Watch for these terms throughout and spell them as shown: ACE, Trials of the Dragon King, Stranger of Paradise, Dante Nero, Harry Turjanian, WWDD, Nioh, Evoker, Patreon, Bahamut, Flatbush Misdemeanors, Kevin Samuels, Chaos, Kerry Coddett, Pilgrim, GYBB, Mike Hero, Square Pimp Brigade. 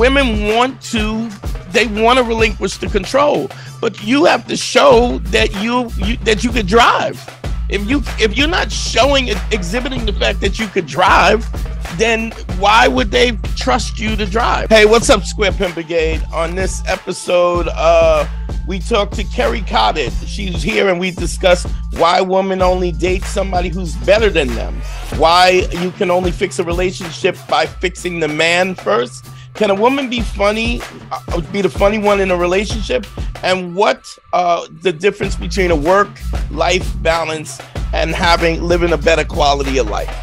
women want to relinquish the control, but you have to show that you could drive. If you're not exhibiting the fact that you could drive, then why would they trust you to drive? Hey, what's up, Square Pimp Brigade? On this episode, we talked to Kerry Coddett. She's here and we discussed why women only date somebody who's better than them, why you can only fix a relationship by fixing the man first. Can a woman be funny, be the funny one in a relationship? And what the difference between a work-life balance and living a better quality of life?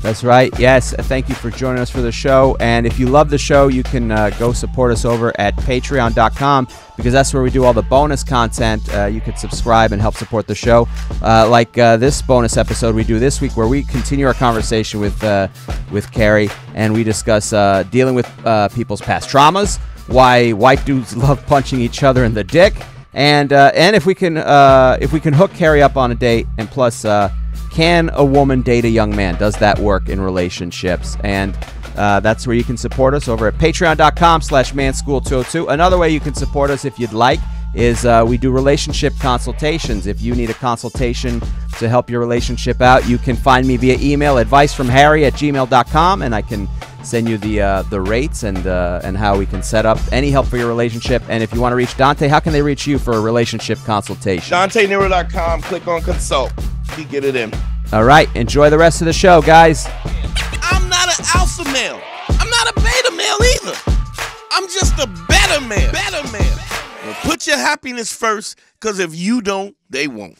That's right. Yes. Thank you for joining us for the show. And if you love the show, you can go support us over at patreon.com, because that's where we do all the bonus content. You can subscribe and help support the show. Like this bonus episode we do this week, where we continue our conversation with Kerry, and we discuss dealing with people's past traumas, why white dudes love punching each other in the dick, and if we can hook Kerry up on a date, and plus. Can a woman date a young man? Does that work in relationships? And that's where you can support us over at patreon.com/manschool202. Another way you can support us, if you'd like, is we do relationship consultations. If you need a consultation to help your relationship out, you can find me via email, advicefromharry@gmail.com, and I can send you the rates and how we can set up any help for your relationship. And if you want to reach Dante, how can they reach you for a relationship consultation? DanteNero.com. Click on consult. You get it in. All right. Enjoy the rest of the show, guys. I'm not an alpha male. I'm not a beta male either. I'm just a better man. Better man. Well, put your happiness first, because if you don't, they won't.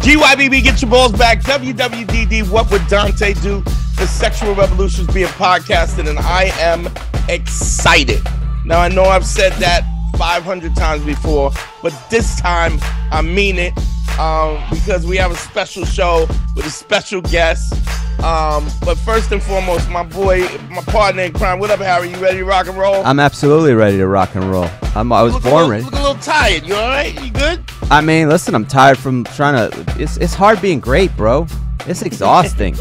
GYBB, get your balls back. WWDD, what would Dante do? The Sexual Revolution's being podcasted, and I am excited. Now, I know I've said that 500 times before, but this time I mean it. Because we have a special show with a special guest. But first and foremost, my partner in crime. What up, Harry? You ready to rock and roll? I'm absolutely ready to rock and roll. I was born ready. Look a little tired. You all right? You good? I mean, listen, I'm tired from trying to. It's hard being great, bro. It's exhausting.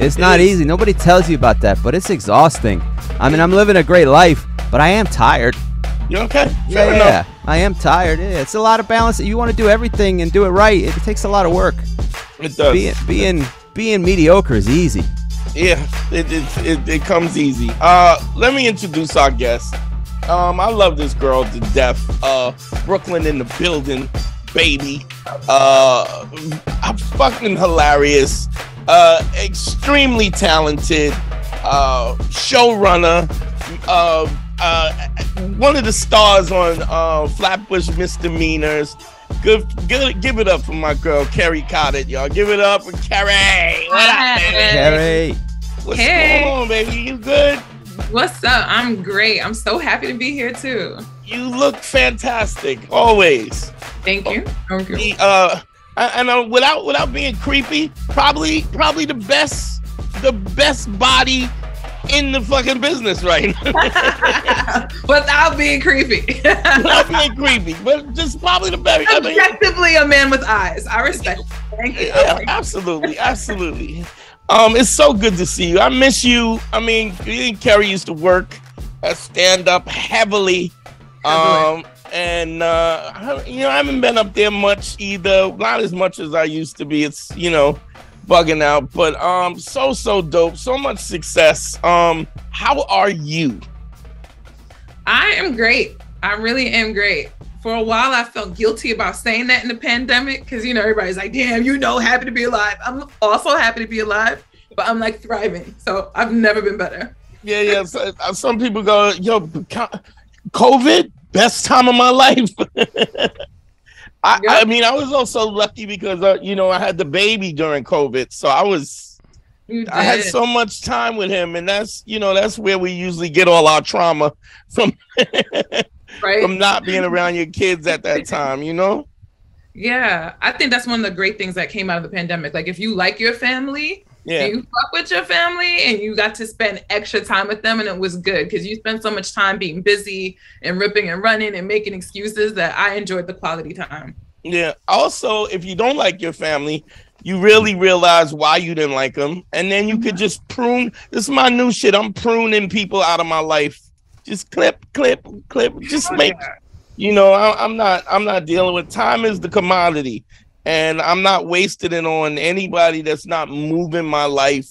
It's not easy. Nobody tells you about that, but it's exhausting. I mean, I'm living a great life, but I am tired. You okay? Fair enough. I am tired. Yeah, it's a lot of balance. You want to do everything and do it right. It takes a lot of work. It does. Being mediocre is easy. Yeah, it comes easy. Let me introduce our guest. I love this girl to death. Brooklyn in the building, baby. I'm fucking hilarious. Extremely talented. Showrunner. One of the stars on Flatbush Misdemeanors. Good, give it up for my girl Kerry Coddett, y'all. Give it up for Kerry. What up, Kerry? What's going on, baby? You good? What's up? I'm great. I'm so happy to be here too. You look fantastic, always. Thank you. Thank you. And without being creepy, probably the best body in the fucking business right now. Without being creepy. Without being creepy, but just probably the best. Objectively, a man with eyes. I respect it. Thank you. Yeah, absolutely, absolutely. It's so good to see you. I miss you. I mean, Kerry used to work stand-up heavily. I haven't been up there much either. Not as much as I used to be. It's, bugging out, but so dope, so much success. How are you? I am great. I really am great. For a while, I felt guilty about saying that in the pandemic, because everybody's like, damn, happy to be alive. I'm also happy to be alive, but I'm like thriving. So I've never been better. Yeah. So, some people go, yo, COVID, best time of my life. I was also lucky because, I had the baby during COVID. So I had so much time with him. And that's where we usually get all our trauma from, right? From not being around your kids at that time, Yeah. I think that's one of the great things that came out of the pandemic. Like, if you like your family, yeah, you fuck with your family and you got to spend extra time with them, and it was good because you spent so much time being busy and ripping and running and making excuses that I enjoyed the quality time. Yeah. Also, if you don't like your family, you really realize why you didn't like them. And then you could just prune. This is my new shit. I'm pruning people out of my life Just clip. Just make. You know, I'm not dealing with time is the commodity, and I'm not wasting it on anybody that's not moving my life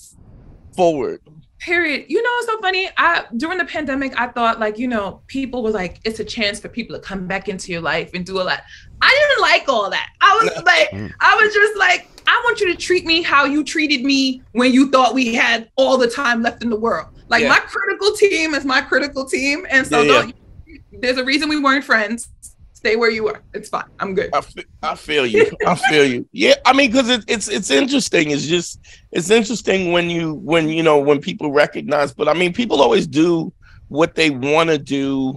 forward. Period. You know, it's so funny. During the pandemic, I thought, like, you know, people were like, it's a chance for people to come back into your life and do a lot. I didn't like all that. I was just like, I want you to treat me how you treated me when you thought we had all the time left in the world. Like, my critical team is my critical team. And so there's a reason we weren't friends. Stay where you are. It's fine. I'm good. I feel you. Yeah. I mean, cause it's interesting. It's just, it's interesting when people recognize, but I mean, people always do what they want to do.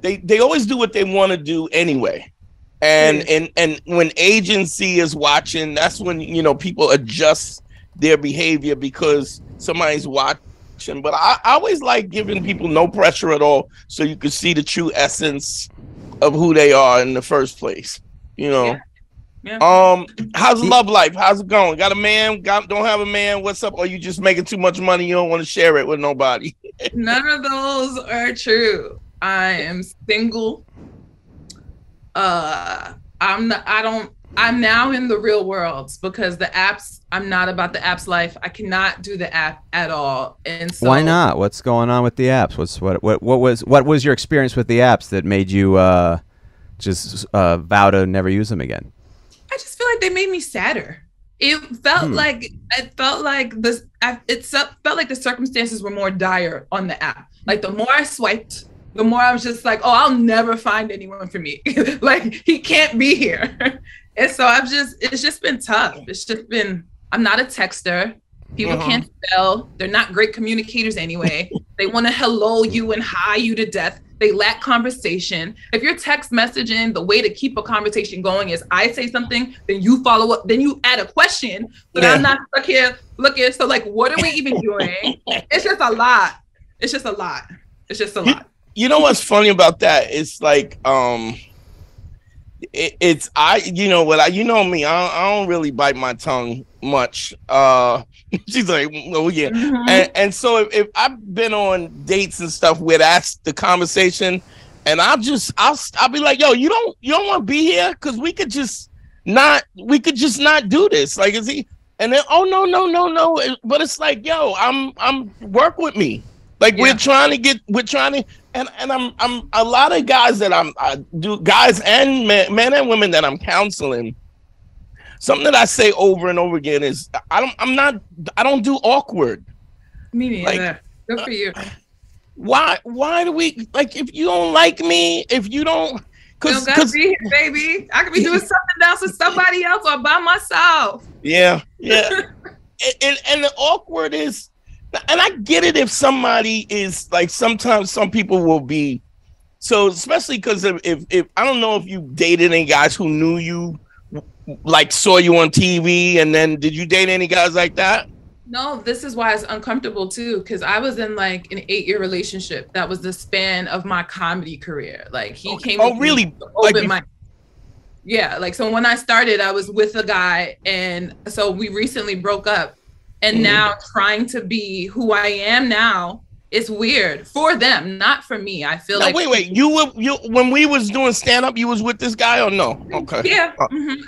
They always do what they want to do anyway. And when agency is watching, that's when, you know, people adjust their behavior because somebody's watching. But I always like giving people no pressure at all, so you can see the true essence of who they are in the first place. You know, how's love life? How's it going? Got a man? Don't have a man? What's up? Or you just making too much money? You don't want to share it with nobody. None of those are true. I am single. I'm now in the real world because the apps, I'm not about the apps life. I cannot do the app at all. And so, why not? What's going on with the apps? What was your experience with the apps that made you just vow to never use them again? I just feel like they made me sadder. It felt like the circumstances were more dire on the app. Like, the more I swiped, the more I was just like, oh, I'll never find anyone for me. Like, he can't be here. And so it's just been tough. It's just been, I'm not a texter. People can't spell. They're not great communicators anyway. They want to hello you and hi you to death. They lack conversation. If you're text messaging, the way to keep a conversation going is I say something, then you follow up, then you add a question, but I'm not stuck here looking. So, like, what are we even doing? It's just a lot. You know what's funny about that? It's like, I don't really bite my tongue much. She's like, oh yeah, and so if I've been on dates and stuff where that's the conversation, and I'll be like, yo, you don't want to be here because we could just not do this. Like, is he? And then, oh no, but it's like, yo, I'm work with me. Like, we're trying to. And I'm a lot of guys that guys and men and women that I'm counseling. Something that I say over and over again is I don't do awkward. Me neither. Like, good for you. Why do we, like, if you don't like me, if you don't, cause be here, baby, I could be doing something else with somebody else or by myself. Yeah. and the awkward is. And I get it if somebody is like, sometimes some people will be so, especially because if I don't know if you dated any guys who knew you, like saw you on TV, and then did you date any guys like that? No, this is why it's uncomfortable too, because I was in like an 8-year relationship that was the span of my comedy career. Like, he came. Oh, really? Yeah, like, so when I started, I was with a guy, and so we recently broke up. And now trying to be who I am now is weird for them, not for me. I feel like. Wait. You when we was doing stand up, you was with this guy or no? Okay. Yeah.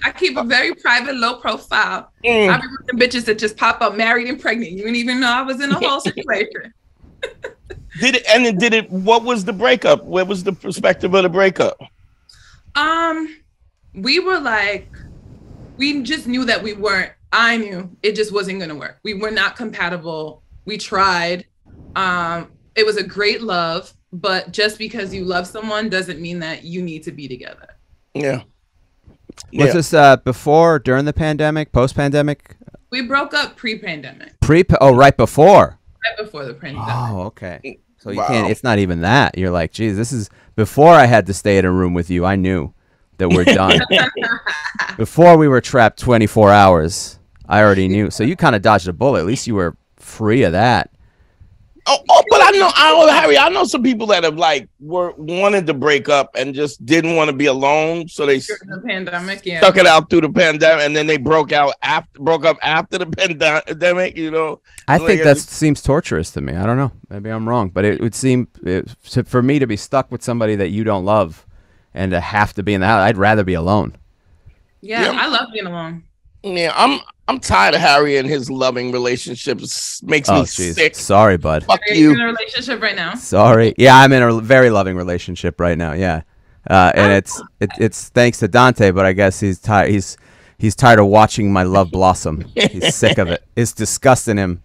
I keep a very private, low profile. I be with them bitches that just pop up, married and pregnant. You didn't even know I was in a whole situation. What was the breakup? What was the perspective of the breakup? We were like, we just knew that we weren't. I knew it just wasn't going to work. We were not compatible. We tried. It was a great love, but just because you love someone doesn't mean that you need to be together. Yeah. Was this before, during the pandemic, post-pandemic? We broke up pre-pandemic. Right before? Right before the pandemic. Oh, okay. So you can't, it's not even that. You're like, geez, this is before I had to stay in a room with you. I knew that we're done. Before we were trapped 24 hours. I already knew. So you kind of dodged a bullet. At least you were free of that. Oh, but I know, Harry, I know some people that have like wanted to break up and just didn't want to be alone, so they stuck it out through the pandemic, and then they broke up after the pandemic. You know, I think that seems torturous to me. I don't know, maybe I'm wrong, but it would seem for me to be stuck with somebody that you don't love and to have to be in the house. I'd rather be alone. Yeah, yeah. I love being alone. Yeah, I'm tired of Harry and his loving relationships. Makes me sick. Sorry, bud. Fuck you. You're in a relationship right now. Sorry. Yeah, I'm in a very loving relationship right now. Yeah, and it's thanks to Dante, but I guess he's tired. He's tired of watching my love blossom. He's sick of it. It's disgusting him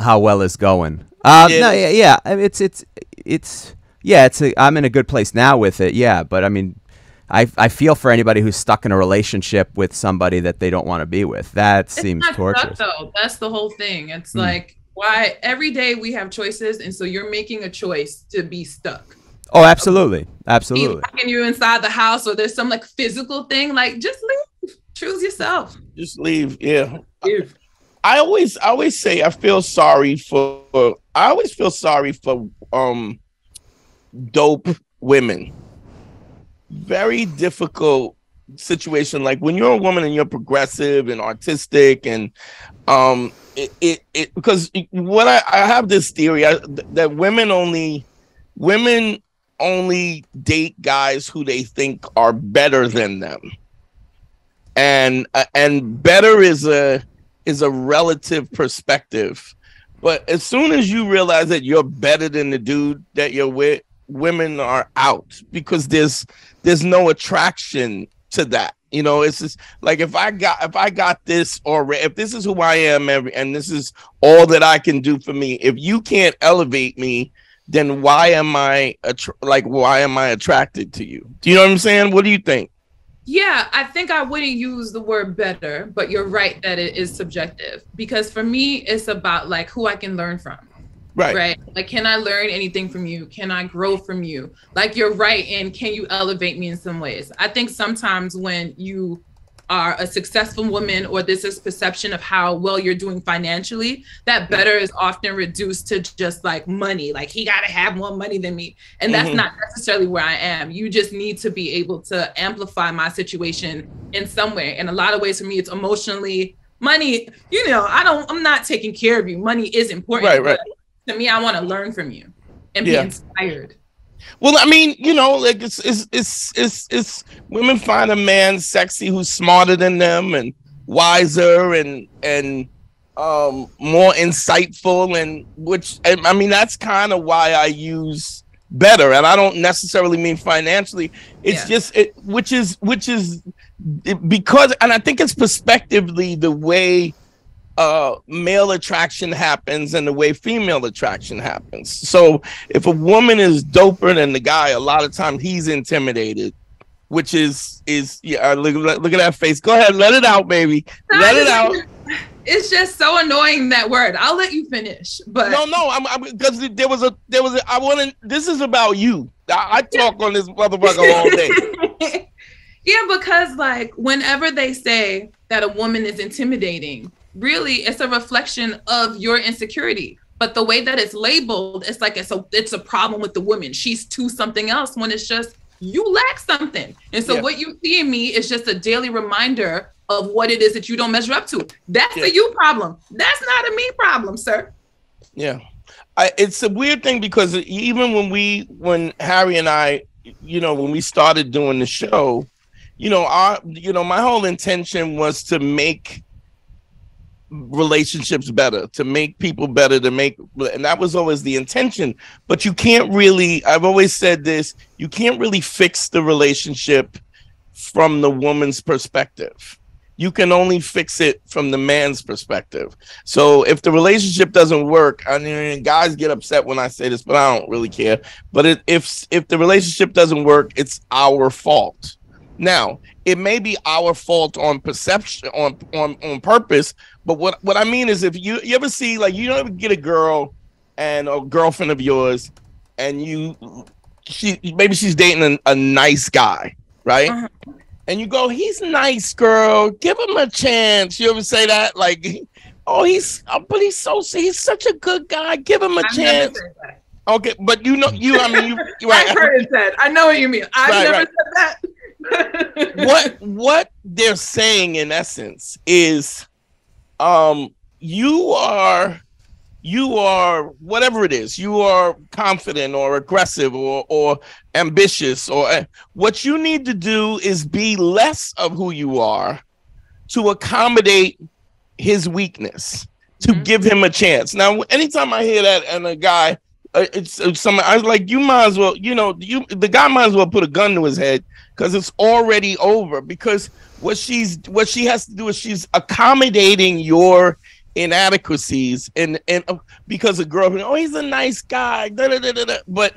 how well it's going. No, yeah. I'm in a good place now with it. Yeah, but I mean, I feel for anybody who's stuck in a relationship with somebody that they don't want to be with. That seems torturous. Though. That's the whole thing. It's like, why every day we have choices, and so you're making a choice to be stuck. Oh, absolutely. Absolutely. Either you're inside the house or there's some like physical thing, like just leave. Choose yourself. Just leave. Yeah. I always say I feel sorry for dope women. Very difficult situation. Like when you're a woman and you're progressive and artistic, and because what I have this theory that women only date guys who they think are better than them, and better is a relative perspective. But as soon as you realize that you're better than the dude that you're with, women are out, because there's no attraction to that. You know, it's just like, if I got this, or if this is who I am and this is all that I can do for me, if you can't elevate me, then why am I attracted to you? Do you know what I'm saying? What do you think? Yeah, I think I wouldn't use the word better, but you're right that it is subjective, because for me, it's about like who I can learn from. Right. Like, can I learn anything from you? Can I grow from you? Like, you're right. And can you elevate me in some ways? I think sometimes when you are a successful woman, or this is perception of how well you're doing financially, that better is often reduced to just like money. Like, he got to have more money than me. And that's not necessarily where I am. You just need to be able to amplify my situation in some way. In a lot of ways, for me, it's emotionally money. You know, I'm not taking care of you. Money is important. Right. To me, I want to learn from you and be inspired. Well, I mean, you know, like it's women find a man sexy who's smarter than them and wiser and more insightful, and which, I mean, that's kind of why I use better, and I don't necessarily mean financially. It's just because, and I think it's perspectively the way male attraction happens and the way female attraction happens. So if a woman is doper than the guy, a lot of times he's intimidated, which is look at that face. Go ahead, let it out, baby. Let it out. It's just so annoying, that word. I'll let you finish, but no, because there was a, I wouldn't. This is about you. I talk on this motherfucker all day. Yeah, because like whenever they say that a woman is intimidating, really, it's a reflection of your insecurity. But the way that it's labeled, it's like it's a problem with the woman. She's too something else, when it's just you lack something. And so what you see in me is just a daily reminder of what it is that you don't measure up to. That's a you problem. That's not a me problem, sir. Yeah. It's a weird thing, because even when Harry and I, you know, when we started doing the show, you know, my whole intention was to make relationships better, to make people better, and that was always the intention. But you can't really, I've always said this, you can't really fix the relationship from the woman's perspective. You can only fix it from the man's perspective. So if the relationship doesn't work, I mean, guys get upset when I say this, but I don't really care. But if the relationship doesn't work, it's our fault. Now, it may be our fault on perception, on purpose, but what I mean is, if you ever see, like, you don't ever get a girl and a girlfriend of yours, and she's dating a nice guy, right? Uh-huh. And you go, he's nice, girl, give him a chance. You ever say that? Like, oh, he's such a good guy. Give him a chance. Okay, but you know, you right. I've heard it said. I know what you mean. I've never said that. what they're saying in essence is, you are whatever it is. You are confident or aggressive or ambitious, or what you need to do is be less of who you are to accommodate his weakness, to give him a chance. Now, anytime I hear that and a guy. It's something I was like, you might as well, you know, the guy might as well put a gun to his head, because it's already over. Because what she has to do is she's accommodating your inadequacies, and because a girl, oh, he's a nice guy, da, da, da, da, da. But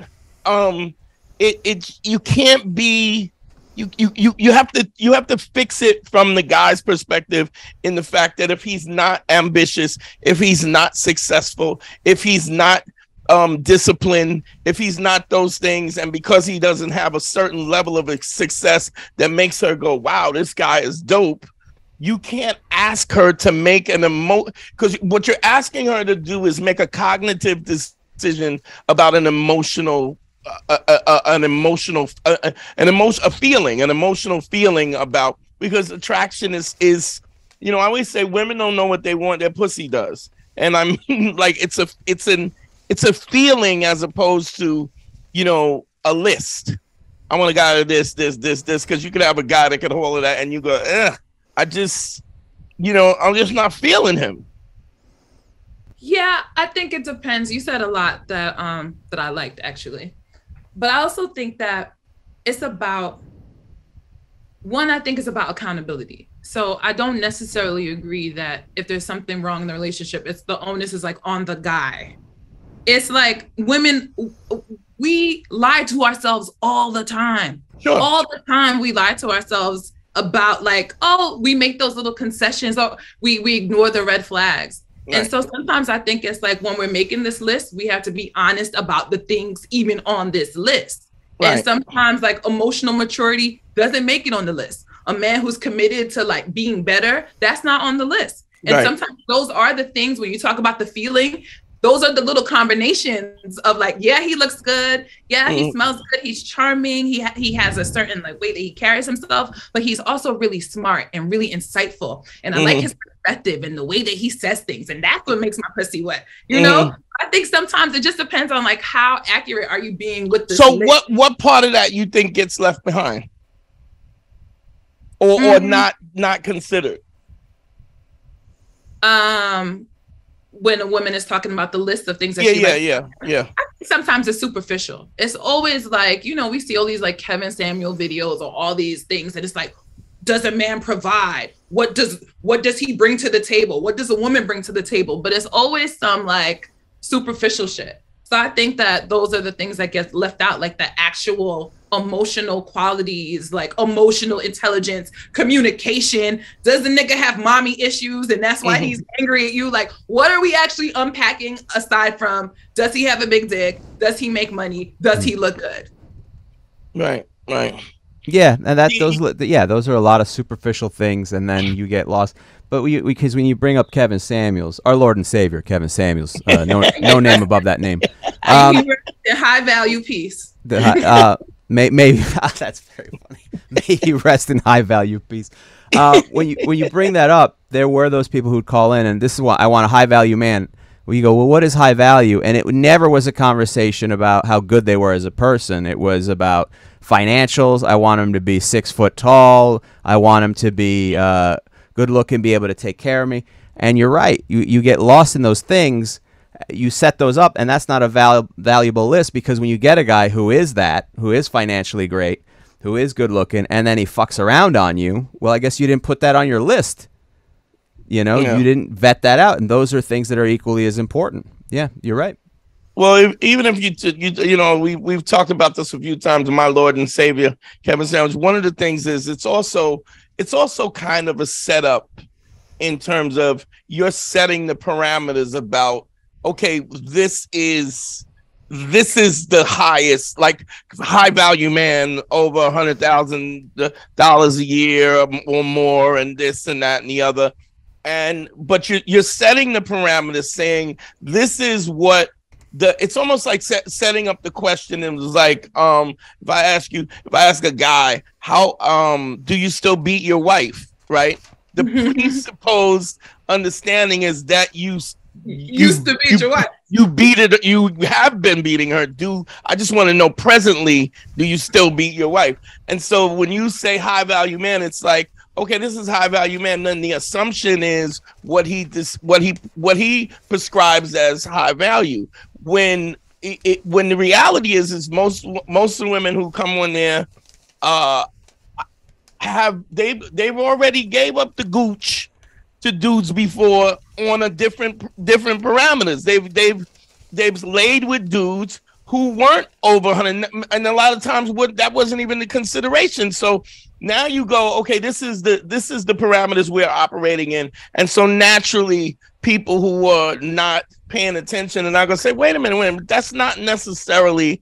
you can't be. You have to fix it from the guy's perspective, in the fact that if he's not ambitious, if he's not successful, if he's not discipline, if he's not those things, and because he doesn't have a certain level of success that makes her go, wow, this guy is dope, you can't ask her to make an emotion, because what you're asking her to do is make a cognitive decision about an emotional feeling about, because attraction is, you know, I always say women don't know what they want, their pussy does. And I mean, like, it's a feeling, as opposed to, you know, a list. I want a guy with this, because you could have a guy that could hold it out and you go, I'm just not feeling him. Yeah, I think it depends. You said a lot that that I liked, actually. But I also think that it's about, I think it's about accountability. So I don't necessarily agree that if there's something wrong in the relationship, it's the onus is like on the guy. It's like women, we lie to ourselves all the time. Sure. All the time we lie to ourselves about, like, oh, we make those little concessions, or we ignore the red flags. Right. And so sometimes I think it's like, when we're making this list, we have to be honest about the things even on this list. Right. And sometimes, like, emotional maturity doesn't make it on the list. A man who's committed to, like, being better, that's not on the list. And right. Sometimes those are the things when you talk about the feeling. Those are the little combinations of, like, yeah, he looks good. Yeah, he smells good. He's charming. He has a certain, like, way that he carries himself, but he's also really smart and really insightful. And I like his perspective and the way that he says things. And that's what makes my pussy wet. You know, I think sometimes it just depends on, like, how accurate are you being with this. So what part of that you think gets left behind or not considered? When a woman is talking about the list of things that she likes. I think sometimes it's superficial. It's always like, you know, we see all these, like, Kevin Samuel videos or all these things, and it's like, does a man provide? What does he bring to the table? What does a woman bring to the table? But it's always some, like, superficial shit. So I think that those are the things that get left out, like the actual emotional qualities, like emotional intelligence, communication. Does the nigga have mommy issues and that's why he's angry at you? Like, what are we actually unpacking aside from, does he have a big dick? Does he make money? Does he look good? Right, right. Yeah, and those are a lot of superficial things, and then you get lost. But because when you bring up Kevin Samuels, our Lord and Savior, Kevin Samuels, no name above that name. The high value piece. Maybe that's very funny. May he rest in high value peace. When you bring that up, there were those people who'd call in, and this is why I want a high value man. Well, you go, well, what is high value? And it never was a conversation about how good they were as a person. It was about financials. I want him to be 6 foot tall. I want him to be good looking, be able to take care of me. And you're right. You get lost in those things. You set those up, and that's not a valuable list, because when you get a guy who is that, who is financially great, who is good looking, and then he fucks around on you, well, I guess you didn't put that on your list. You know, you didn't vet that out, and those are things that are equally as important. Yeah, you're right. Well, we've talked about this a few times. My Lord and Savior, Kevin Samuels. One of the things is it's also kind of a setup, in terms of you're setting the parameters about, okay, this is the highest, like, high value man over $100,000 a year or more, and this and that and the other. And but you're setting the parameters, saying this is what the. It's almost like setting up the question. It was like, if I ask a guy, how do you still beat your wife? Right. The presupposed understanding is that you have been beating her. I just want to know presently, do you still beat your wife? And so when you say high value man, it's like, okay, this is high value man. Then the assumption is what he prescribes as high value. When the reality is most of the women who come on there they've already gave up the gooch to dudes before on a different parameters. They've laid with dudes who weren't over 100, and a lot of times that wasn't even the consideration. So now you go, okay, this is the parameters we're operating in, and so naturally people who are not paying attention are not going to say, wait a minute, that's not necessarily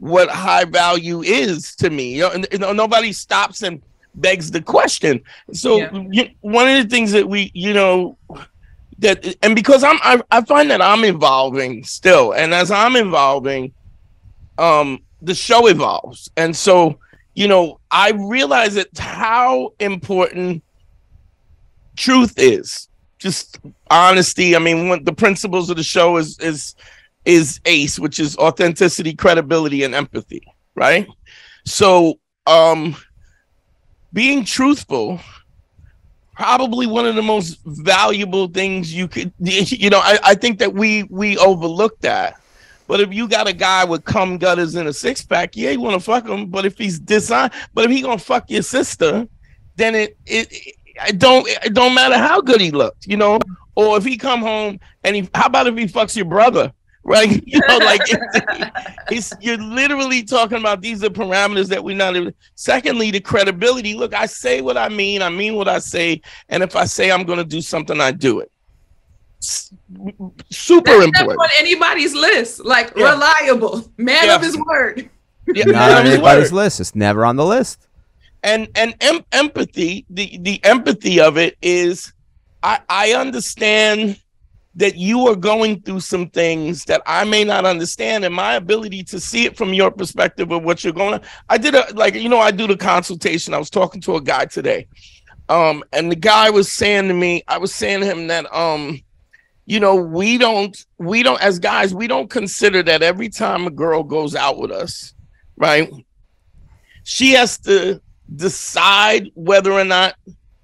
what high value is to me. Nobody stops and begs the question. So one of the things that we, because I find that I'm evolving still, and as I'm evolving, the show evolves, and so I realize that how important truth is, just honesty. I mean, one of the principles of the show is ACE, which is authenticity, credibility, and empathy. Right. So, being truthful, probably one of the most valuable things you could, I think that we overlooked that. But if you got a guy with cum gutters and a six pack, yeah, you want to fuck him. But if he's but if he gonna fuck your sister, then it don't matter how good he looked, Or if he come home and how about if he fucks your brother, right? You're literally talking about these are parameters that we're not. Secondly, the credibility. Look, I say what I mean what I say, and if I say I'm gonna do something, I do it. Super important on anybody's list, like reliable man of his word. Not on anybody's list. It's never on the list. And empathy. The empathy of it is, I understand that you are going through some things that I may not understand, and my ability to see it from your perspective of what you're going on. I did I do the consultation. I was talking to a guy today, and the guy was saying to me, I was saying to him that we don't as guys, we don't consider that every time a girl goes out with us, right, she has to decide whether or not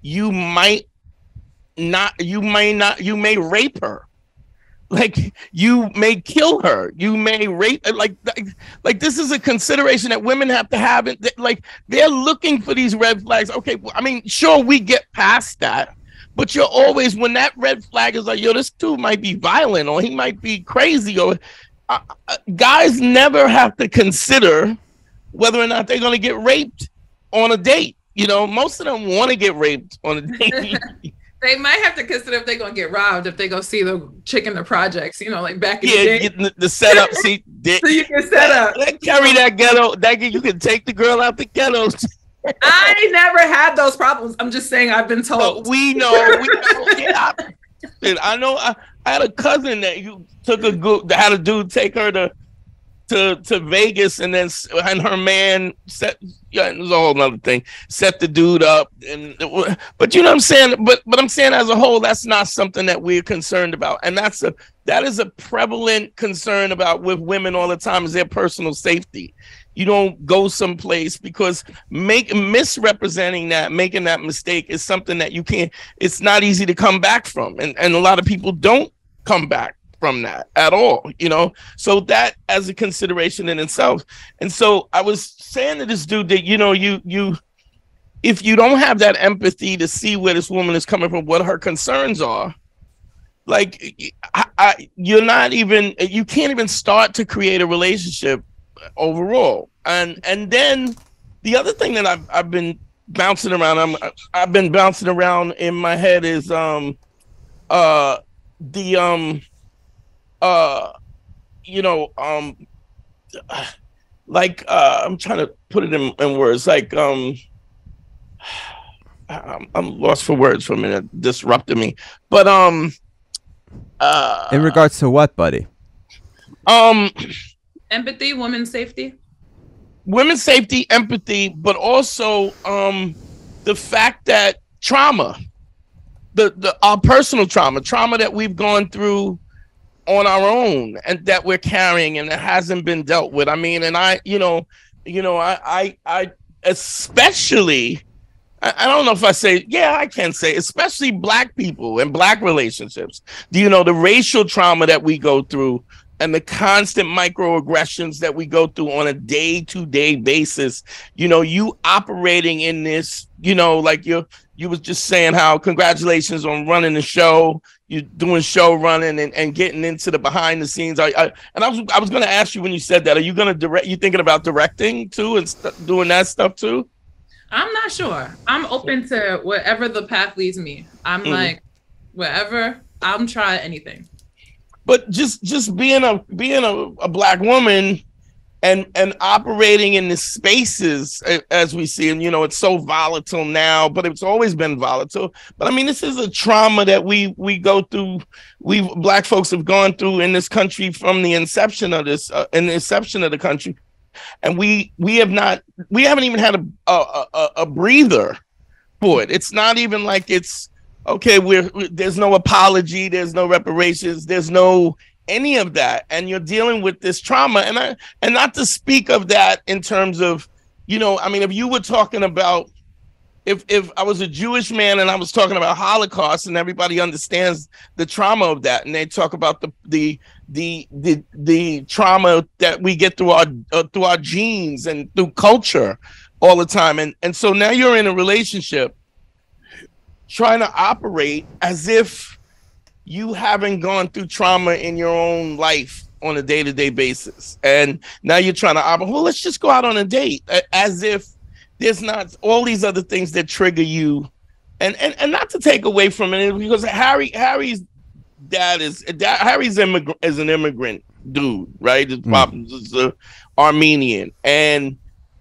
you may rape her. Like, you may kill her. You may rape. Like this is a consideration that women have to have. Like, they're looking for these red flags. Okay, I mean, sure, we get past that. But you're always, when that red flag is like, yo, this dude might be violent, or he might be crazy, or guys never have to consider whether or not they're going to get raped on a date. Most of them want to get raped on a date. They might have to consider if they're going to get robbed, if they go see the chick in the projects, like back in the day. Yeah, the setup. See, so you can set up. Carry that ghetto. You can take the girl out the ghetto. I never had those problems. I'm just saying I've been told. But we know. Yeah, I know. I had a cousin that had a dude take her to Vegas, and then her man it was a whole other thing. Set the dude up, but you know what I'm saying. But I'm saying as a whole, that's not something that we're concerned about, and that is a prevalent concern with women all the time, is their personal safety. You don't go someplace because misrepresenting that, making that mistake is something that you can't. It's not easy to come back from, and a lot of people don't come back from that at all, so that as a consideration in itself. And so I was saying to this dude that, if you don't have that empathy to see where this woman is coming from, what her concerns are, like, you can't even start to create a relationship overall. And then the other thing that I've been bouncing around, in my head is, I'm trying to put it in words. Like, I'm lost for words for a minute. It disrupted me. But in regards to what, buddy? Empathy, women's safety. Women's safety, empathy, but also the fact that trauma, our personal trauma, trauma that we've gone through on our own and that we're carrying and that hasn't been dealt with. I mean, and I especially, I don't know if I say, yeah, I can say, especially black people and black relationships. Do you know the racial trauma that we go through and the constant microaggressions that we go through on a day-to-day basis? You know, you operating in this, you know, like you was just saying how congratulations on running the show. You're doing show running and getting into the behind the scenes. I was going to ask you when you said that, are you going to direct? You thinking about directing too and doing that stuff too? I'm not sure. I'm open to wherever the path leads me. I'm like, wherever, I'm trying anything. But just being a black woman and operating in the spaces as we see, and you know, it's so volatile now, but it's always been volatile. But I mean, this is a trauma that we go through. We black folks have gone through in this country from the inception of this, the country, and we haven't even had a breather for it. It's not even like it's okay. There's no apology. There's no reparations. There's no any of that, and you're dealing with this trauma, and not to speak of that in terms of, you know, I mean, if you were talking about, if I was a Jewish man and I was talking about Holocaust, and everybody understands the trauma of that, and they talk about the trauma that we get through our genes and through culture all the time, and so now you're in a relationship trying to operate as if you haven't gone through trauma in your own life on a day-to-day basis, and now you're trying to operate, well, let's just go out on a date, as if there's not all these other things that trigger you, and not to take away from it, because Harry's dad is an immigrant dude, right? His father's Armenian, and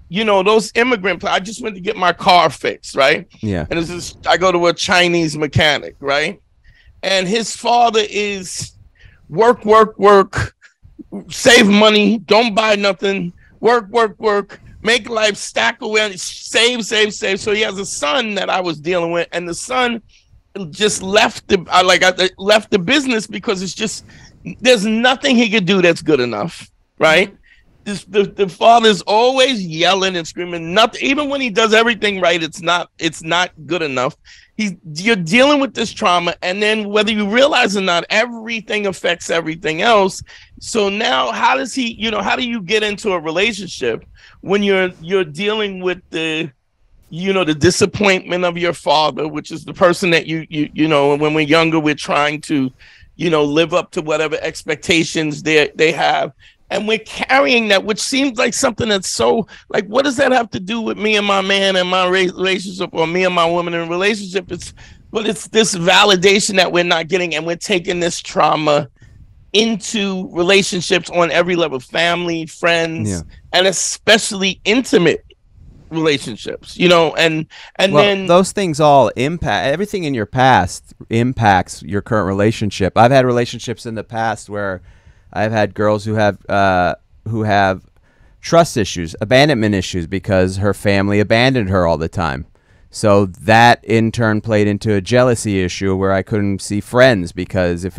you know, those immigrant, I just went to get my car fixed, right? Yeah. And I go to a Chinese mechanic, right? And his father is work, work, work, save money, don't buy nothing, work, work, work, make life, stack away, save, save, save. So he has a son that I was dealing with, and the son just left the business because it's just, there's nothing he could do that's good enough, right? The father's always yelling and screaming. Nothing, even when he does everything right, it's not good enough. You're dealing with this trauma, and then whether you realize or not, everything affects everything else. So now, how does he? You know, how do you get into a relationship when you're dealing with the, you know, the disappointment of your father, which is the person that you know. When we're younger, we're trying to, you know, live up to whatever expectations they have. And we're carrying that, which seems like something that's so, like, what does that have to do with me and my man and my relationship, or me and my woman in a relationship? It's this validation that we're not getting, and we're taking this trauma into relationships on every level, family, friends, and especially intimate relationships, you know, and well, then those things all impact, everything in your past impacts your current relationship. I've had relationships in the past where I've had girls who have trust issues, abandonment issues, because her family abandoned her all the time. So that in turn played into a jealousy issue where I couldn't see friends because if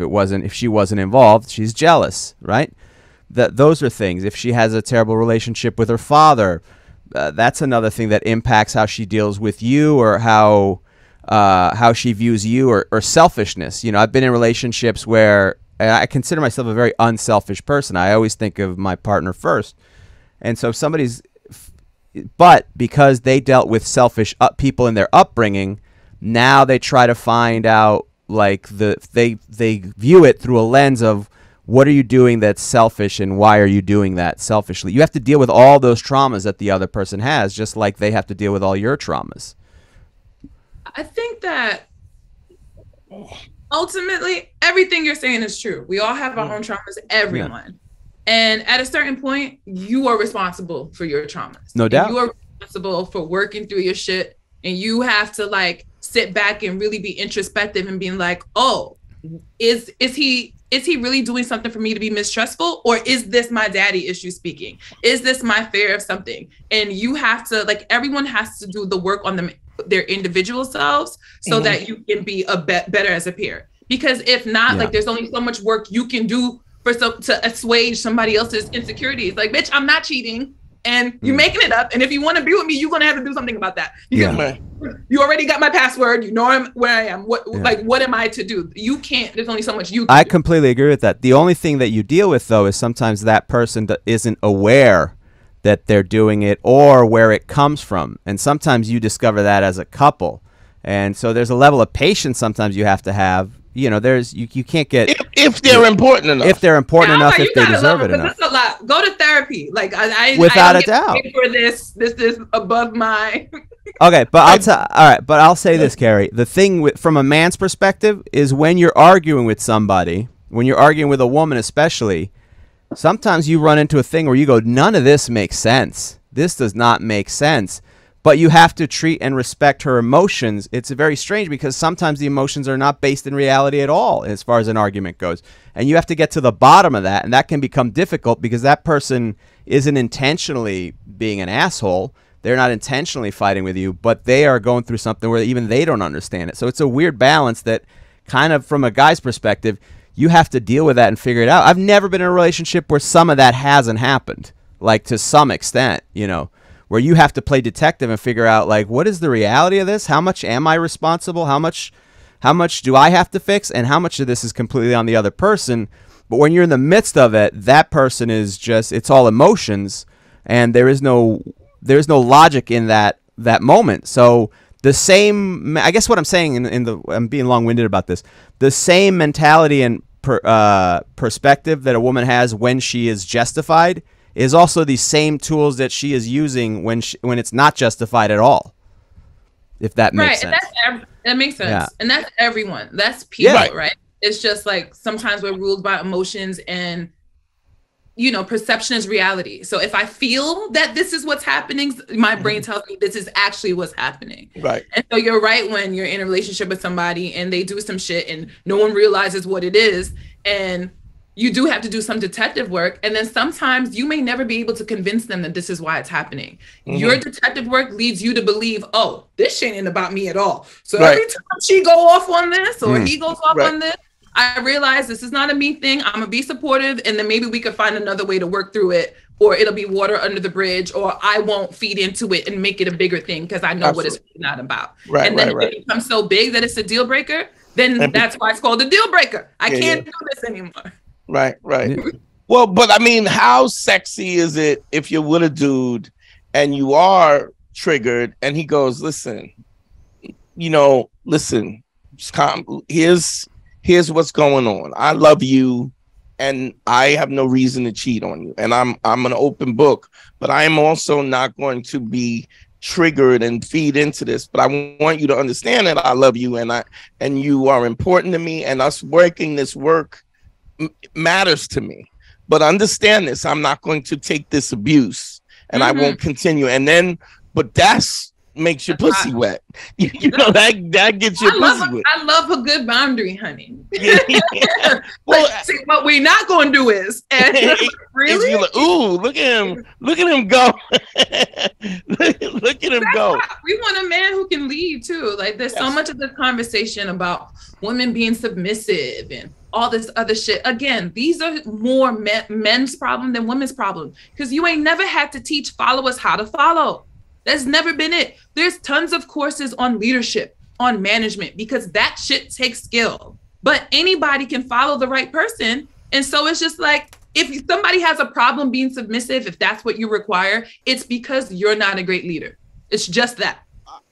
she wasn't involved, she's jealous, right? Those are things. If she has a terrible relationship with her father, that's another thing that impacts how she deals with you, or how she views you, or selfishness. You know, I've been in relationships where, and I consider myself a very unselfish person. I always think of my partner first. And so if somebody's, but because they dealt with selfish people in their upbringing, now they try to find out, like, they view it through a lens of, what are you doing that's selfish, and why are you doing that selfishly? You have to deal with all those traumas that the other person has, just like they have to deal with all your traumas. I think that ultimately, everything you're saying is true. We all have our own traumas, everyone. Yeah. And at a certain point, you are responsible for your traumas. No doubt. You are responsible for working through your shit. and you have to like sit back and really be introspective and being like, oh, is he really doing something for me to be mistrustful? Or is this my daddy issue speaking? Is this my fear of something? And you have to, like, everyone has to do the work on their individual selves so mm-hmm. that you can be a better as a peer. Because if not, yeah. like, there's only so much work you can do to assuage somebody else's insecurities. Like, bitch, I'm not cheating. And you're making it up. And if you want to be with me, you're going to have to do something about that. Yeah. You already got my password. You know where I am. What, yeah. like, what am I to do? You can't. There's only so much you can I completely agree with that. The only thing that you deal with, though, is sometimes that person isn't aware that they're doing it or where it comes from. And sometimes you discover that as a couple. And so there's a level of patience sometimes you have to have. You know, you can't get if they're important enough. If they're important enough, if they deserve it enough. That's a lot. Go to therapy. Like I without a doubt. For this is above my. Okay, but I'll say this, Kerry. The thing from a man's perspective is when you're arguing with somebody, when you're arguing with a woman, especially, sometimes you run into a thing where you go, none of this makes sense. This does not make sense. But you have to treat and respect her emotions. It's very strange because sometimes the emotions are not based in reality at all as far as an argument goes. And you have to get to the bottom of that. And that can become difficult because that person isn't intentionally being an asshole. They're not intentionally fighting with you, but they are going through something where even they don't understand it. So it's a weird balance that kind of from a guy's perspective, you have to deal with that and figure it out. I've never been in a relationship where some of that hasn't happened, like to some extent, you know. Where you have to play detective and figure out, like, what is the reality of this? How much am I responsible? How much do I have to fix? And how much of this is completely on the other person? But when you're in the midst of it, that person is just, it's all emotions. And there is no logic in that moment. So the same, I guess what I'm saying, I'm being long-winded about this, the same mentality and perspective that a woman has when she is justified is also the same tools that she is using when it's not justified at all, if that makes sense. Right, that makes sense. Yeah. And that's everyone. That's people, yeah. right? It's just like sometimes we're ruled by emotions and, you know, perception is reality. So if I feel that this is what's happening, my brain tells me this is actually what's happening. Right. And so you're right when you're in a relationship with somebody and they do some shit and no one realizes what it is and you do have to do some detective work. And then sometimes you may never be able to convince them that this is why it's happening. Mm-hmm. Your detective work leads you to believe, oh, this shit ain't about me at all. So right. every time she go off on this or he goes off right. on this, I realize this is not a me thing. I'm going to be supportive. And then maybe we could find another way to work through it, or it'll be water under the bridge, or I won't feed into it and make it a bigger thing because I know Absolutely. What it's not about. Right, and then right, if it becomes so big that it's a deal breaker, then that's why it's called a deal breaker. I can't do this anymore. Right. Well, but I mean, how sexy is it if you're with a dude and you are triggered and he goes, listen, here's what's going on. I love you and I have no reason to cheat on you. And I'm an open book, but I am also not going to be triggered and feed into this, but I want you to understand that I love you and you are important to me, and us working this work matters to me, but understand this, I'm not going to take this abuse and I won't continue. And then, but that's makes your pussy wet. You know, that gets your pussy wet. I love a good boundary, honey. Yeah. Well, like, see, what we're not going to do is, and really? Is like, ooh, look at him go. look at him go. We want a man who can lead too. Like there's so much of the conversation about women being submissive and all this other shit. Again, these are more men's problem than women's problem because you ain't never had to teach followers how to follow. That's never been it. There's tons of courses on leadership, on management, because that shit takes skill. But anybody can follow the right person. And so it's just like, if somebody has a problem being submissive, if that's what you require, it's because you're not a great leader. It's just that.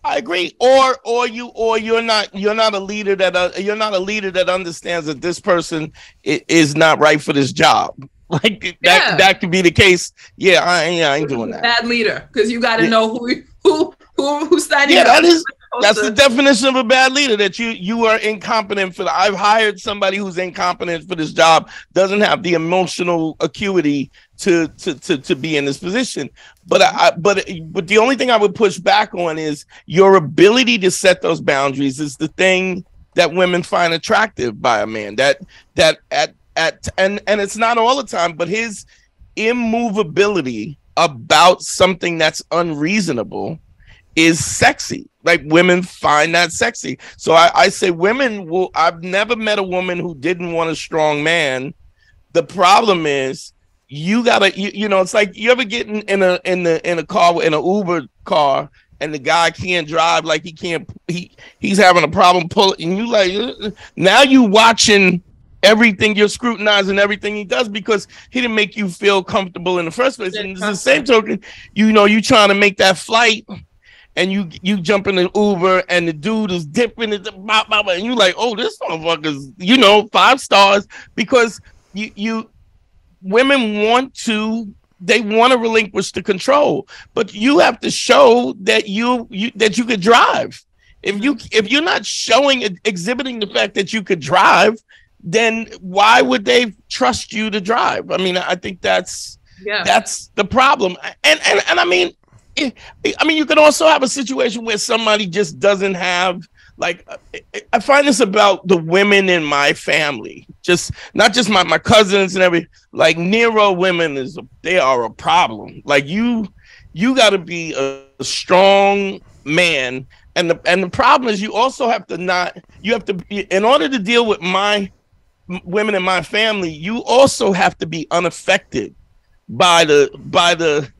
I agree. Or you're not a leader that understands that this person is not right for this job. Like that could be the case. Yeah, I ain't doing that. Bad leader, because you got to know who's signing up. Yeah, that is That's the definition of a bad leader, that you are incompetent for the. I've hired somebody who's incompetent for this job, doesn't have the emotional acuity to be in this position. But but the only thing I would push back on is your ability to set those boundaries is the thing that women find attractive by a man. And it's not all the time, but his immovability about something that's unreasonable is sexy. Like, women find that sexy. So I say women will. I've never met a woman who didn't want a strong man. The problem is you gotta. You know, it's like, you ever get in a car, in an Uber car, and the guy can't drive. Like, he can't. He's having a problem pulling. And you like, now you watching everything, you're scrutinizing everything he does because he didn't make you feel comfortable in the first place. And it's the same token, you know, you trying to make that flight, and you jump in an Uber, and the dude is dipping it, and you like, oh, this motherfucker's, you know, 5 stars, because you women want to. They want to relinquish the control, but you have to show that you could drive. If you're not exhibiting the fact that you could drive, then why would they trust you to drive? I mean, I think that's the problem. And I mean, you can also have a situation where somebody just doesn't have, like, I find this about the women in my family, not just my cousins and every, like, Nero women they are a problem. Like, you got to be a strong man, and the problem is you also have to in order to deal with my women in my family, you also have to be unaffected by the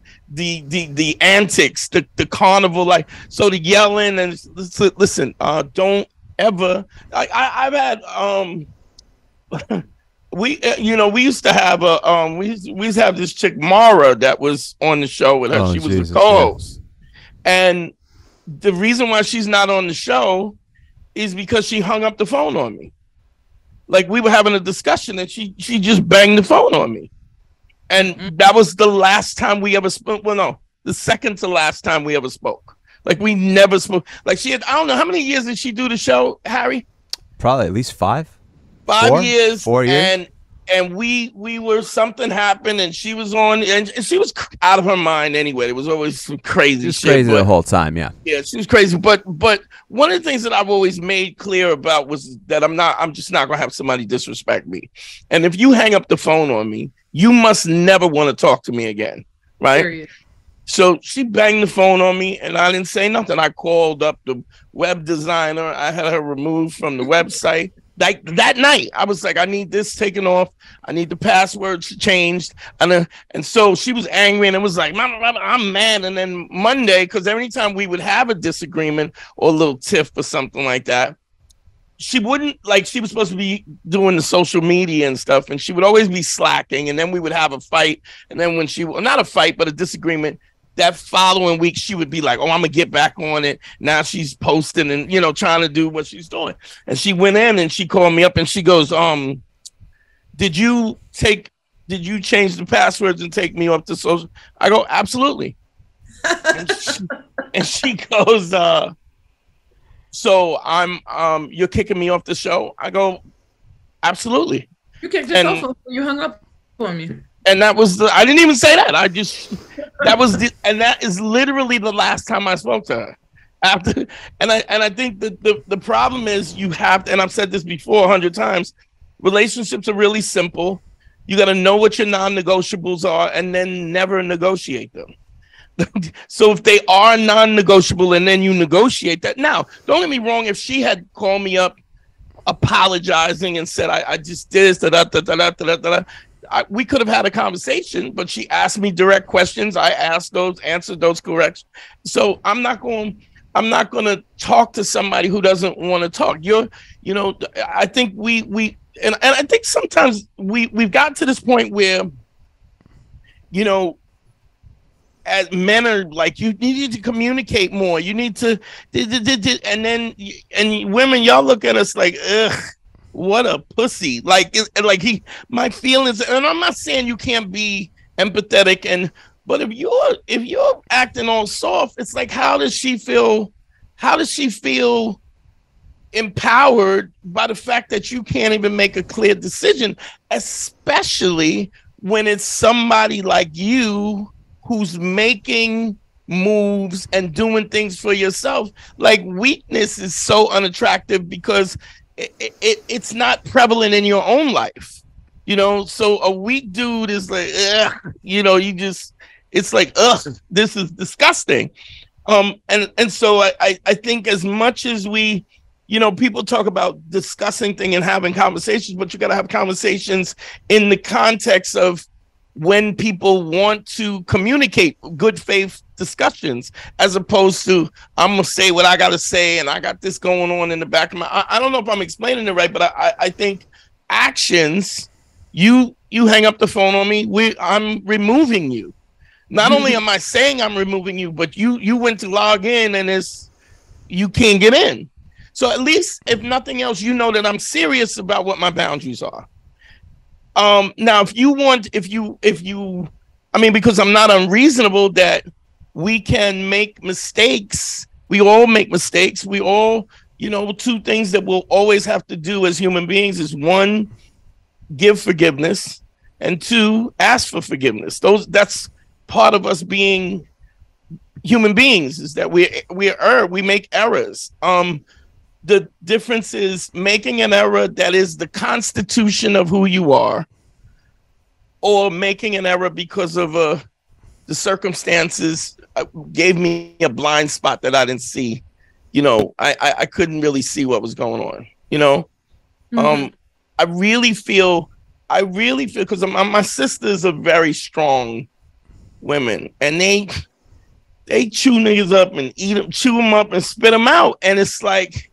antics, the carnival, like, so the yelling. And listen, don't ever. I've had we used to have we used to have this chick Mara that was on the show with her. Oh, she was the co-host, and the reason why she's not on the show is because she hung up the phone on me. Like, we were having a discussion, and she just banged the phone on me. And that was the last time we ever spoke. Well, no, the second to last time we ever spoke. Like, we never spoke. Like, she had, I don't know, how many years did she do the show, Harry? Probably at least 5. 4 years. 4 years. And we were, something happened, and she was on, and she was out of her mind anyway. There was always some crazy shit. She was crazy the whole time, yeah. Yeah, she was crazy. But one of the things that I've always made clear about was that I'm just not going to have somebody disrespect me. And if you hang up the phone on me, you must never want to talk to me again, right? Period. So she banged the phone on me, and I didn't say nothing. I called up the web designer. I had her removed from the website. Like, that night, I was like, I need this taken off. I need the passwords changed. And so she was angry, and it was like, I'm mad. And then Monday, because every time we would have a disagreement or a little tiff or something like that, she wouldn't, like, she was supposed to be doing the social media and stuff, and she would always be slacking, and then we would have a fight, and then when she, not a fight, but a disagreement, that following week she would be like, oh, I'm gonna get back on it. Now she's posting and, you know, trying to do what she's doing. And she went in and she called me up and she goes, did you change the passwords and take me off to social? I go, absolutely. and she goes, so you're kicking me off the show? I go, absolutely. You kicked yourself off. You hung up on me. And that was I didn't even say that. I just, and that is literally the last time I spoke to her. After, and I think that the problem is you have to, and I've said this before 100 times, relationships are really simple. You got to know what your non-negotiables are, and then never negotiate them. So if they are non-negotiable and then you negotiate that. Now, don't get me wrong, if she had called me up apologizing and said, I just did this, we could have had a conversation, but she asked me direct questions. I asked those, answered those correct. So I'm not going to talk to somebody who doesn't want to talk. You know, I think we, and I think sometimes we've got to this point where, you know, as men are like, you need to communicate more. You need to, and women, y'all look at us like, ugh, what a pussy. My feelings, and I'm not saying you can't be empathetic, but if you're acting all soft, it's like, how does she feel? How does she feel empowered by the fact that you can't even make a clear decision, especially when it's somebody like you who's making moves and doing things for yourself? Like, weakness is so unattractive because it's not prevalent in your own life, you know? So a weak dude is like, ugh, you know, you just, it's like, ugh, this is disgusting. And so I think as much as we, you know, people talk about discussing things and having conversations, but you got to have conversations in the context of when people want to communicate, good faith discussions, as opposed to I'm going to say what I got to say and I got this going on in the back of my, I don't know if I'm explaining it right, but I think actions, you hang up the phone on me, I'm removing you. Not only am I saying I'm removing you, but you went to log in and you can't get in. So at least, if nothing else, you know that I'm serious about what my boundaries are. Now, because I'm not unreasonable that we can make mistakes. We all make mistakes. We all, you know, two things that we'll always have to do as human beings is, one, give forgiveness, and two, ask for forgiveness. That's part of us being human beings, is that we make errors. The difference is making an error that is the constitution of who you are, or making an error because of the circumstances gave me a blind spot that I didn't see. You know, I couldn't really see what was going on, you know. Mm-hmm. I really feel because my sisters are very strong women, and they chew niggas up and eat them, chew them up and spit them out. And it's like,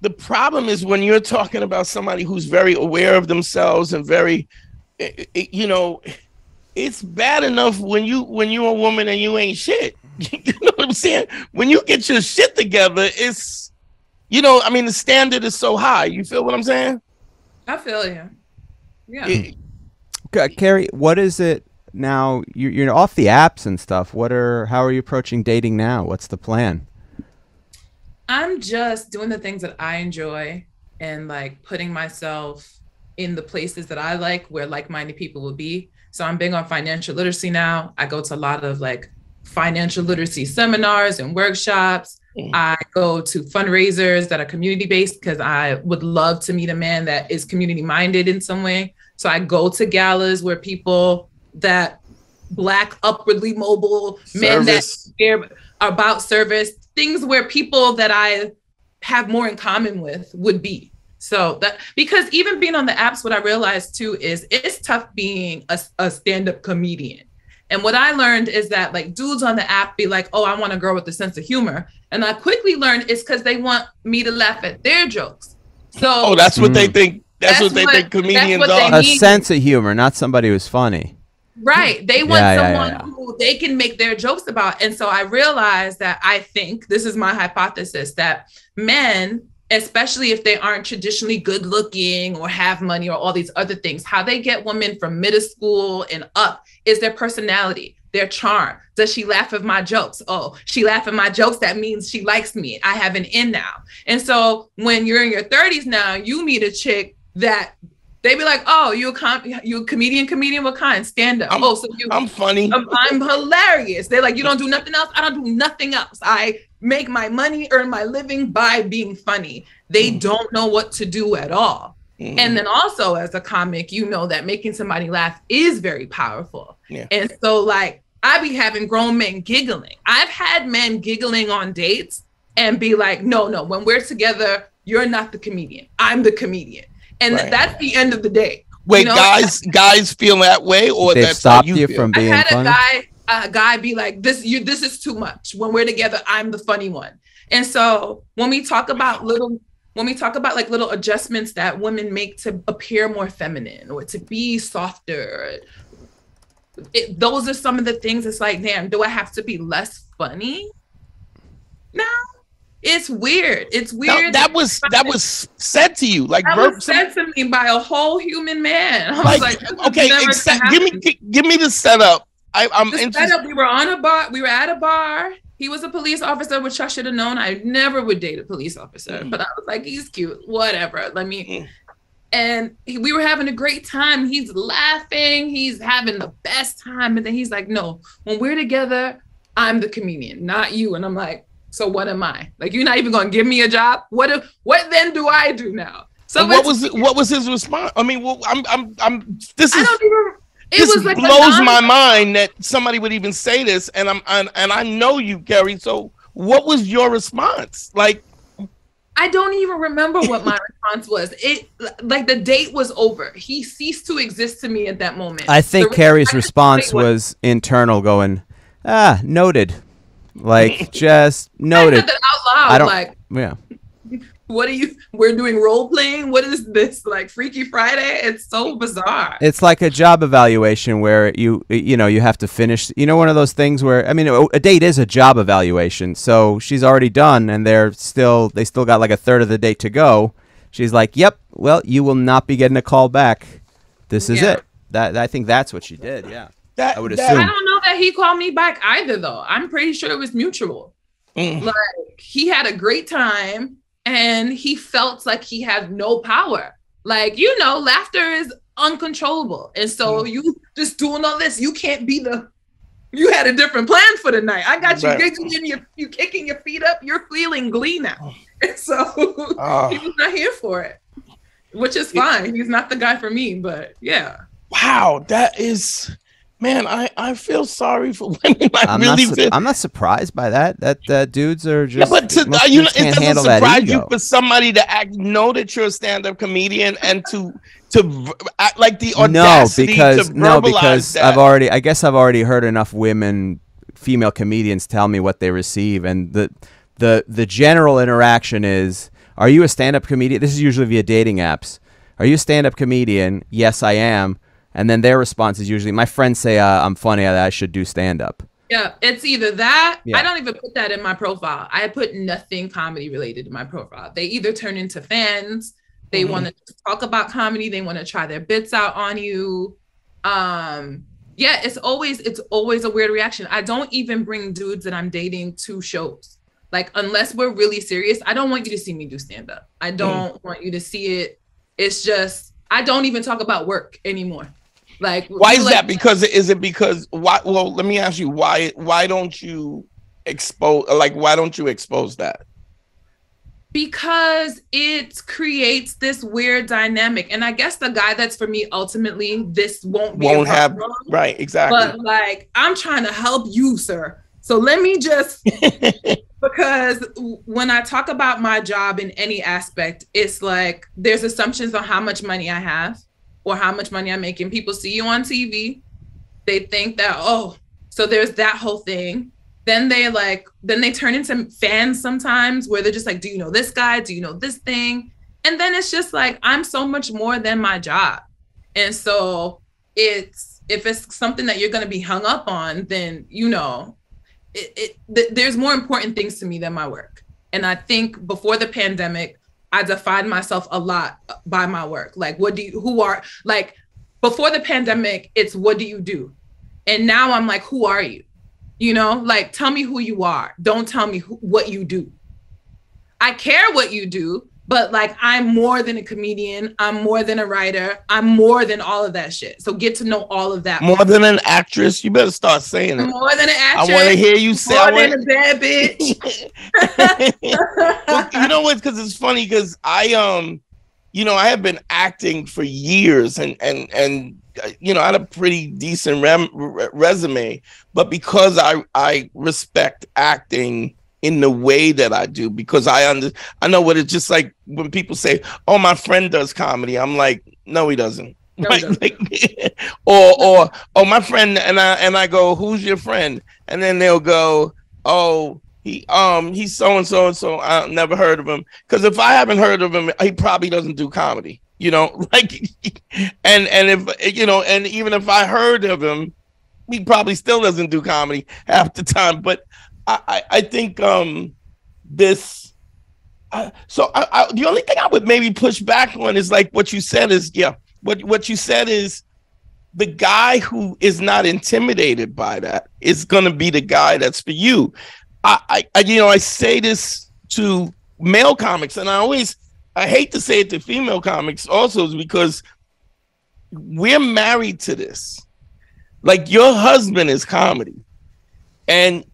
the problem is when you're talking about somebody who's very aware of themselves and very, you know, it's bad enough when you're a woman and you ain't shit. You know what I'm saying? When you get your shit together, it's, you know, I mean, the standard is so high. You feel what I'm saying? I feel you. Yeah. Okay, Kerry, what is it? Now you're off the apps and stuff. How are you approaching dating now? What's the plan? I'm just doing the things that I enjoy and like putting myself in the places that I like, where like-minded people will be. So I'm big on financial literacy now. I go to a lot of like financial literacy seminars and workshops. I go to fundraisers that are community-based because I would love to meet a man that is community-minded in some way. So I go to galas where people that Black upwardly mobile men that care about service, things where people that I have more in common with would be. So that, because even being on the apps, what I realized too is it's tough being a stand-up comedian. And what I learned is that like dudes on the app be like, oh, I want a girl with a sense of humor. And I quickly learned it's because they want me to laugh at their jokes. So that's what they think. That's what they think comedians are. A sense of humor, not somebody who's funny. Right. They want someone who they can make their jokes about. And so I realized that I think this is my hypothesis that men, especially if they aren't traditionally good looking or have money or all these other things, how they get women from middle school and up is their personality, their charm. Does she laugh at my jokes? Oh, she laughs at my jokes. That means she likes me. I have an in now. And so when you're in your 30s now, you meet a chick that they'd be like, "Oh, you a comedian? Comedian? What kind? Stand up? Oh, so you? I'm funny. I'm hilarious." They're like, "You don't do nothing else? I don't do nothing else. I make my money, earn my living by being funny." They don't know what to do at all. Mm-hmm. And then also as a comic, you know that making somebody laugh is very powerful. Yeah. And so like I be having grown men giggling. I've had men giggling on dates and be like, "No, when we're together, you're not the comedian. I'm the comedian." And that's the end of the day. Wait, you know? guys feel that way, or they stop you from being funny? I had a guy be like, "This is too much. When we're together, I'm the funny one." And so when we talk about like little adjustments that women make to appear more feminine or to be softer, those are some of the things. It's like, damn, do I have to be less funny now? It's weird. It's weird. That was said to you, like, that was said to me by a whole human man. I was like okay, give me the setup. I'm interested. We were at a bar. He was a police officer, which I should have known. I never would date a police officer, but I was like, he's cute, whatever. Let me. And we were having a great time. He's laughing. He's having the best time. And then he's like, no, when we're together, I'm the comedian, not you. And I'm like, so what am I? Like, you're not even going to give me a job? What then do I do now? So what was his response? I mean, well, It blows my mind that somebody would even say this, and I know you, Kerry. So what was your response? Like, I don't even remember what my response was. It, like, the date was over. He ceased to exist to me at that moment. I think Kerry's response was internal, going, ah, noted. Like, just noted. I said that out loud. I don't, like, yeah. What are you, we're doing role playing? What is this, like, Freaky Friday? It's so bizarre. It's like a job evaluation where you have to finish, one of those things where, I mean, a date is a job evaluation. So she's already done and they still got like a third of the date to go. She's like, yep, well, you will not be getting a call back. This is it. That, I think that's what she did. Yeah. I would assume. I don't know that he called me back either though. I'm pretty sure it was mutual. Like, he had a great time. And he felt like he had no power. Like, laughter is uncontrollable. And so you just doing all this, you can't be you had a different plan for the night. I got you giggling, you kicking your feet up, you're feeling glee now. And so he was not here for it, which is fine. He's not the guy for me, but yeah. Wow, that is... Man, I feel sorry for women. I'm not surprised by that. That dudes are just. Yeah, but it doesn't surprise you for somebody to know that you're a stand-up comedian and to act like the audacity to verbalize that. I guess I've already heard enough female comedians tell me what they receive, and the general interaction is, "Are you a stand-up comedian?" This is usually via dating apps. "Are you a stand-up comedian?" "Yes, I am." And then their response is usually, "My friends say I'm funny, that I should do stand-up." Yeah, it's either that. Yeah. I don't even put that in my profile. I put nothing comedy-related in my profile. They either turn into fans. They want to talk about comedy. They want to try their bits out on you. Yeah, it's always a weird reaction. I don't even bring dudes that I'm dating to shows. Like, unless we're really serious, I don't want you to see me do stand-up. I don't want you to see it. It's just, I don't even talk about work anymore. Like, why is that? Because well, let me ask you, why don't you expose, like, why don't you expose that? Because it creates this weird dynamic, and I guess the guy that's for me ultimately, this won't have, right? Exactly. But like, I'm trying to help you, sir, so let me just because when I talk about my job in any aspect, it's like there's assumptions on how much money I have or how much money I'm making. People see you on TV, they think that, oh, so there's that whole thing. Then they turn into fans sometimes, where they're just like, do you know this guy? Do you know this thing? And then it's just like, I'm so much more than my job. And so if it's something that you're gonna be hung up on, then, there's more important things to me than my work. And I think before the pandemic, I defined myself a lot by my work. Like, before the pandemic, it's what do you do? And now I'm like, who are you? Like, tell me who you are. Don't tell me what you do. I care what you do, but like, I'm more than a comedian. I'm more than a writer. I'm more than all of that shit. So get to know all of that. More than an actress. You better start saying it. More than an actress. I want to hear you say it. More than a bad bitch. Well, you know what? Because it's funny. Because I have been acting for years, and I had a pretty decent resume, but because I respect acting in the way that I do, because I know what it's just like when people say, "Oh, my friend does comedy." I'm like, "No, he doesn't." No, like, he doesn't. Like, or "Oh, my friend," and I go, "Who's your friend?" And then they'll go, "Oh, he's so and so and so. I never heard of him." Because if I haven't heard of him, he probably doesn't do comedy. Like, and if and even if I heard of him, he probably still doesn't do comedy half the time. But I think the only thing I would maybe push back on is like what you said is, what you said is, the guy who is not intimidated by that is going to be the guy that's for you. I you know, I say this to male comics, and I hate to say it to female comics also, because we're married to this. Like, your husband is comedy, and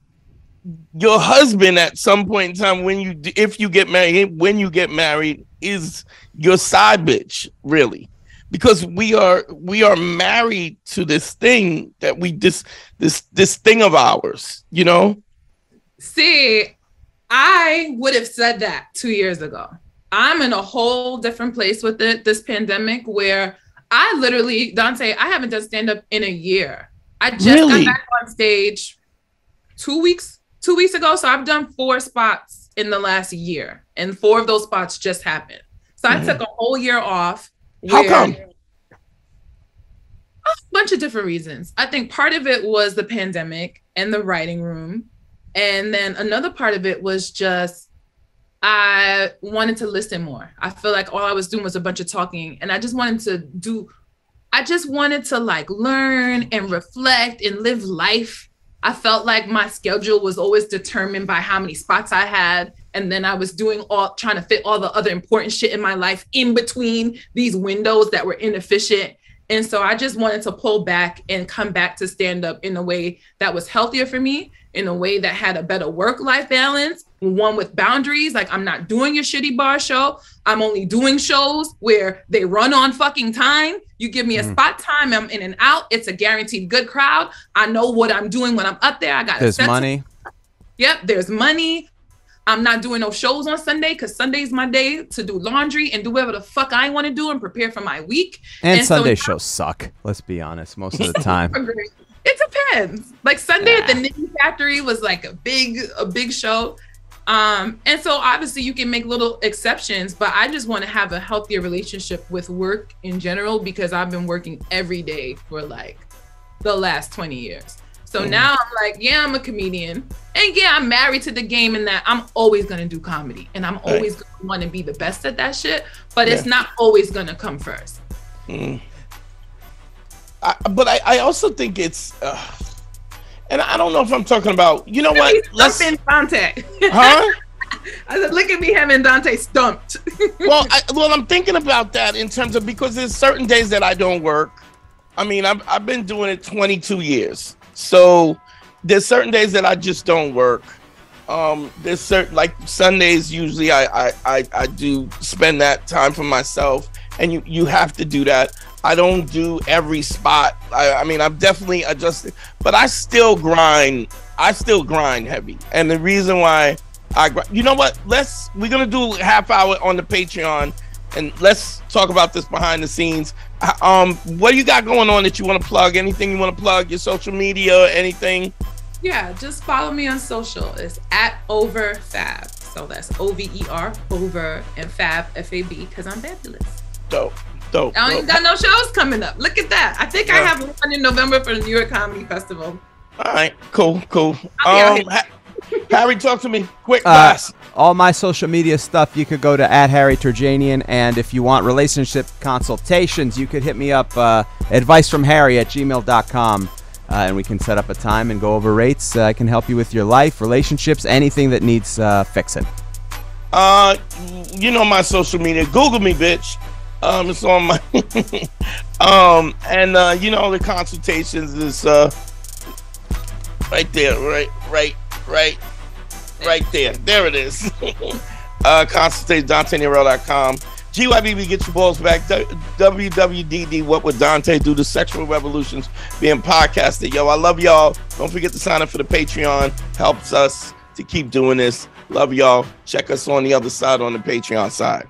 your husband at some point in time, when you, if you get married, when you get married, is your side bitch, really, because we are married to this thing that we this thing of ours, you know. See, I would have said that 2 years ago. I'm in a whole different place with it, this pandemic, where I literally, Dante, I haven't done stand-up in a year. I just got back on stage 2 weeks ago. So I've done 4 spots in the last year, and 4 of those spots just happened. So I took a whole year off. How come? A bunch of different reasons. I think part of it was the pandemic and the writing room. And then another part of it was just, I wanted to listen more. I feel like all I was doing was a bunch of talking, and I just wanted to do, I just wanted to like learn and reflect and live life. I felt like my schedule was always determined by how many spots I had. And then I was doing trying to fit all the other important shit in my life in between these windows that were inefficient. And so I just wanted to pull back and come back to stand up in a way that was healthier for me, in a way that had a better work-life balance, one with boundaries. Like, I'm not doing your shitty bar show. I'm only doing shows where they run on fucking time. You give me a spot time, I'm in and out. It's a guaranteed good crowd. I know what I'm doing when I'm up there. I got there's money. Yep, there's money. I'm not doing no shows on Sunday, because Sunday's my day to do laundry and do whatever the fuck I want to do and prepare for my week. And Sunday shows suck. Let's be honest, most of the time. It depends. Like, Sunday at the Knitting Factory was like a big show. And so obviously you can make little exceptions, but I just want to have a healthier relationship with work in general, because I've been working every day for like the last 20 years. So now I'm like, yeah, I'm a comedian. And yeah, I'm married to the game, in that I'm always going to do comedy, and I'm always going to want to be the best at that shit. But it's not always going to come first. But I also think it's, and I don't know if I'm talking about, you know what? Let's in Dante. Huh? I said, look at me having Dante stumped. Well, I'm thinking about that in terms of, because there's certain days that I don't work. I mean, I've been doing it 22 years. So there's certain days that I just don't work. There's certain, like Sundays, usually I do spend that time for myself, and you have to do that. I don't do every spot. I mean, I'm definitely adjusting, but I still grind. I still grind heavy. And the reason why you know what? We're going to do a half hour on the Patreon, and let's talk about this behind the scenes. What do you got going on that you want to plug? Anything you want to plug? Your social media, anything? Yeah, just follow me on social. It's @overfab. So that's OVER, over, and fab, FAB, because I'm fabulous. Dope. I don't even got no shows coming up. Look at that. I think I have one in November for the New York Comedy Festival. All right, cool. Harry, talk to me quick, guys. All my social media stuff, you could go to @HarryTurjanian, and if you want relationship consultations, you could hit me up, advicefromharry@gmail.com, and we can set up a time and go over rates. I can help you with your life, relationships, anything that needs fixing. You know my social media. Google me, bitch. It's on my you know, the consultations is right there, right there. There it is. Consultate DanteNero.com. GYBB, get your balls back. WWDD, What Would Dante Do? The Sexual Revolutions being podcasted. Yo, I love y'all. Don't forget to sign up for the Patreon. Helps us to keep doing this. Love y'all. Check us on the other side, on the Patreon side.